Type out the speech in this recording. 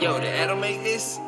Yo, did Adam make this?